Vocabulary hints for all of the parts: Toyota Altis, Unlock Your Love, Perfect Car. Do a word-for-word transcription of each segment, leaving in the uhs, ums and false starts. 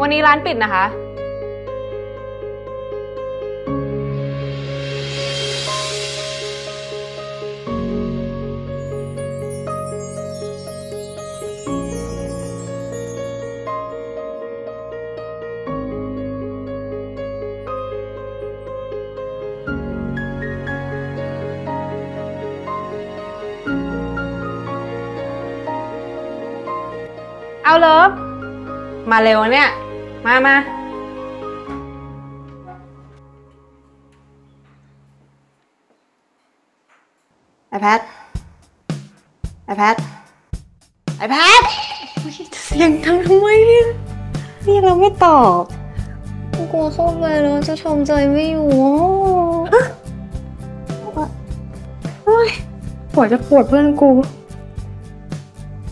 วันนี้ร้านปิดนะคะเอาเลิฟมาเร็วเนี่ยมามาไอแพทไอแพทไอแพทเสียงดังทำไมเนี่ยเรียกเราไม่ตอบกลัวเข้าไปแล้วจะชมใจไม่อยู่โอ๊ยปวดจะปวดเพื่อนกู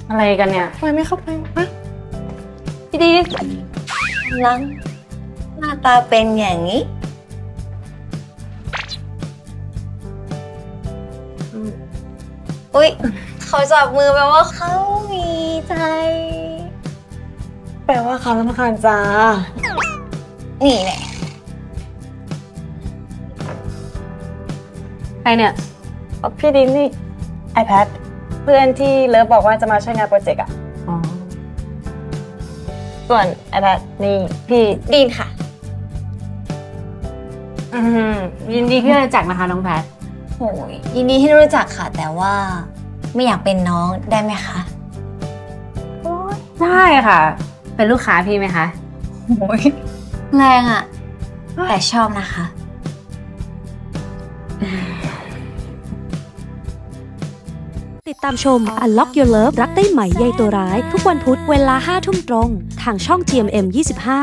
อะไรกันเนี่ยทำไมไม่เข้าไปฮะพี่ดีลังหน้าตาเป็นอย่างนี้อุ๊ยเขาจับมือแปลว่าเขามีใจแปลว่าเขารำคาญจ้านี่แหละใครเนี่ยพี่ดีนี่ไอแพดเพื่อนที่เลิฟบอกว่าจะมาช่วยงานโปรเจกต์อ่ะส่วนไอแพทนี่พี่ดีนค่ะยินดีที่รู้จักนะคะน้องแพทโอ้ยยินดีที่รู้จักค่ะแต่ว่าไม่อยากเป็นน้องได้ไหมคะได้ค่ะเป็นลูกค้าพี่ไหมคะโอ้ยแรงอ่ะแต่ชอบนะคะติดตามชม Unlock Your Love รักได้ไหมใยตัวร้ายทุกวันพุธเวลาห้าทุ่มตรงทางช่อง จี เอ็ม เอ็ม ยี่สิบห้า